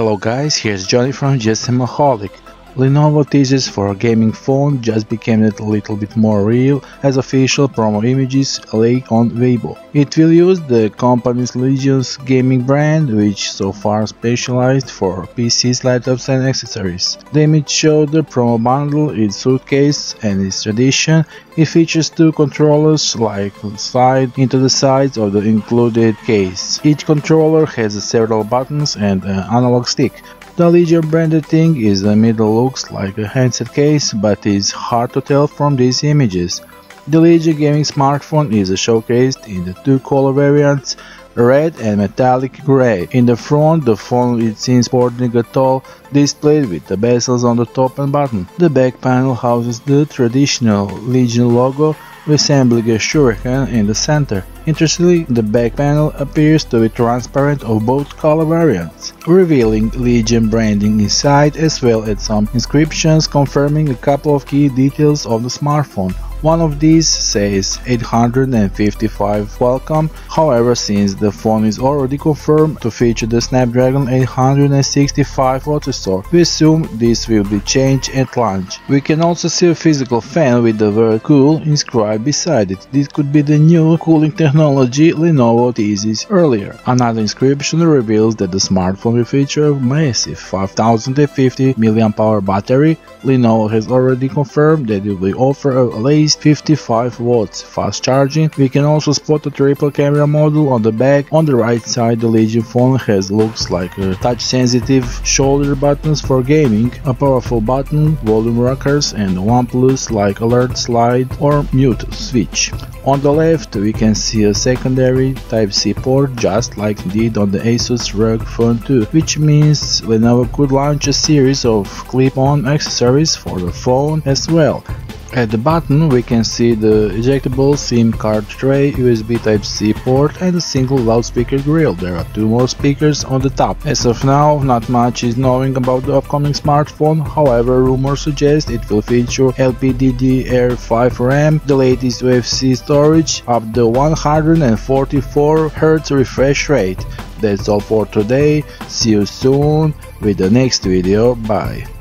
Hello guys, here's Johnny from GSMaholic. Lenovo thesis for a gaming phone just became a little bit more real as official promo images lay on Weibo. It will use the company's Legion's gaming brand, which so far specialized for PCs, laptops and accessories. The image showed the promo bundle, its suitcase and its tradition. It features two controllers slide into the sides of the included case. Each controller has several buttons and an analog stick. The Legion branded thing in the middle looks like a handset case, but it's hard to tell from these images. The Legion gaming smartphone is showcased in the two color variants, red and metallic gray. In the front, the phone is seen sporting a tall display with the bezels on the top and bottom. The back panel houses the traditional Legion logo, resembling a Shuriken in the center. Interestingly, the back panel appears to be transparent of both color variants, revealing Legion branding inside as well as some inscriptions confirming a couple of key details of the smartphone. One of these says 855 welcome. However, since the phone is already confirmed to feature the Snapdragon 865 processor, we assume this will be changed at launch. We can also see a physical fan with the word cool inscribed beside it. This could be the new cooling technology Lenovo teased earlier. Another inscription reveals that the smartphone will feature a massive 5050 mAh battery. Lenovo has already confirmed that it will offer a lazy 55 watts fast charging. We can also spot a triple camera module on the back. On the right side, the Legion phone has looks like touch sensitive shoulder buttons for gaming, a powerful button, volume rockers and OnePlus like alert slide or mute switch. On the left we can see a secondary Type-C port just like did on the Asus ROG Phone 2, which means Lenovo could launch a series of clip-on accessories for the phone as well. At the bottom we can see the ejectable SIM card tray, USB Type-C port and a single loudspeaker grill. There are two more speakers on the top. As of now, not much is known about the upcoming smartphone. However, rumors suggest it will feature LPDDR5 RAM, the latest UFS storage, up to 144 Hz refresh rate. That's all for today. See you soon with the next video. Bye.